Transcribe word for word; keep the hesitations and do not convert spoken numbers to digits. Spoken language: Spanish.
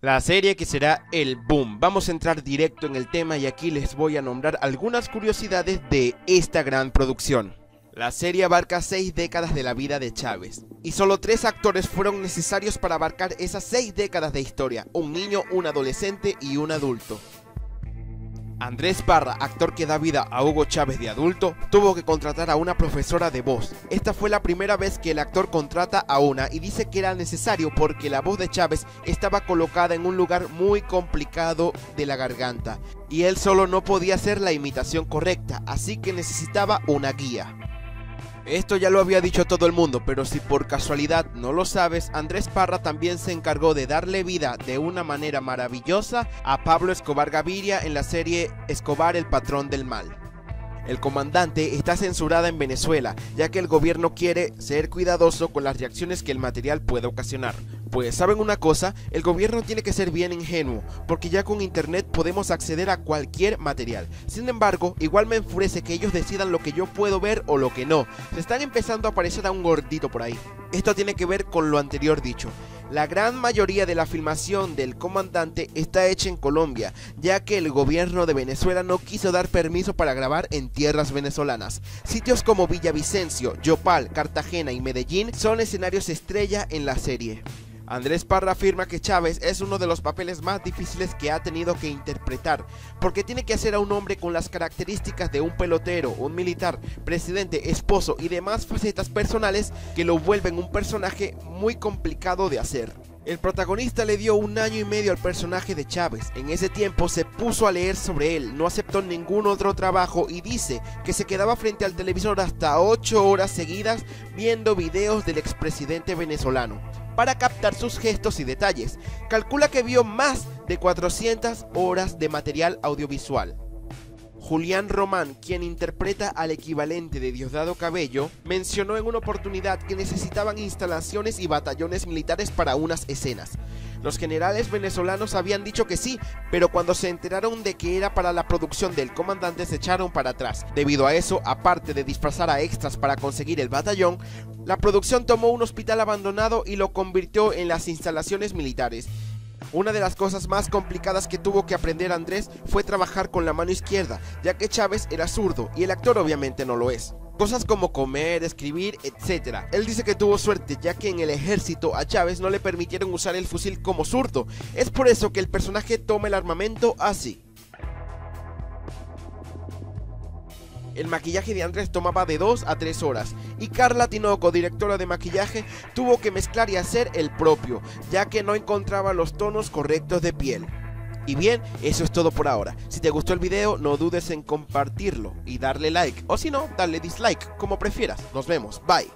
La serie que será el boom. Vamos a entrar directo en el tema y aquí les voy a nombrar algunas curiosidades de esta gran producción. La serie abarca seis décadas de la vida de Chávez y solo tres actores fueron necesarios para abarcar esas seis décadas de historia: un niño, un adolescente y un adulto. Andrés Parra, actor que da vida a Hugo Chávez de adulto, tuvo que contratar a una profesora de voz. Esta fue la primera vez que el actor contrata a una y dice que era necesario porque la voz de Chávez estaba colocada en un lugar muy complicado de la garganta y él solo no podía hacer la imitación correcta, así que necesitaba una guía. Esto ya lo había dicho todo el mundo, pero si por casualidad no lo sabes, Andrés Parra también se encargó de darle vida de una manera maravillosa a Pablo Escobar Gaviria en la serie Escobar el patrón del mal. El comandante está censurada en Venezuela, ya que el gobierno quiere ser cuidadoso con las reacciones que el material puede ocasionar. Pues saben una cosa, el gobierno tiene que ser bien ingenuo, porque ya con internet podemos acceder a cualquier material. Sin embargo, igual me enfurece que ellos decidan lo que yo puedo ver o lo que no. Se están empezando a aparecer a un gordito por ahí. Esto tiene que ver con lo anterior dicho. La gran mayoría de la filmación del comandante está hecha en Colombia, ya que el gobierno de Venezuela no quiso dar permiso para grabar en tierras venezolanas. Sitios como Villavicencio, Yopal, Cartagena y Medellín son escenarios estrella en la serie. Andrés Parra afirma que Chávez es uno de los papeles más difíciles que ha tenido que interpretar, porque tiene que hacer a un hombre con las características de un pelotero, un militar, presidente, esposo y demás facetas personales que lo vuelven un personaje muy complicado de hacer. El protagonista le dio un año y medio al personaje de Chávez. En ese tiempo se puso a leer sobre él, no aceptó ningún otro trabajo y dice que se quedaba frente al televisor hasta ocho horas seguidas viendo videos del expresidente venezolano para captar sus gestos y detalles. Calcula que vio más de cuatrocientas horas de material audiovisual. Julián Román, quien interpreta al equivalente de Diosdado Cabello, mencionó en una oportunidad que necesitaban instalaciones y batallones militares para unas escenas. Los generales venezolanos habían dicho que sí, pero cuando se enteraron de que era para la producción del comandante se echaron para atrás. Debido a eso, aparte de disfrazar a extras para conseguir el batallón, la producción tomó un hospital abandonado y lo convirtió en las instalaciones militares. Una de las cosas más complicadas que tuvo que aprender Andrés fue trabajar con la mano izquierda, ya que Chávez era zurdo y el actor obviamente no lo es. Cosas como comer, escribir, etcétera. Él dice que tuvo suerte, ya que en el ejército a Chávez no le permitieron usar el fusil como zurdo. Es por eso que el personaje toma el armamento así. El maquillaje de Andrés tomaba de dos a tres horas y Carla Tinoco, directora de maquillaje, tuvo que mezclar y hacer el propio, ya que no encontraba los tonos correctos de piel. Y bien, eso es todo por ahora. Si te gustó el video, no dudes en compartirlo y darle like, o si no, darle dislike, como prefieras. Nos vemos, bye.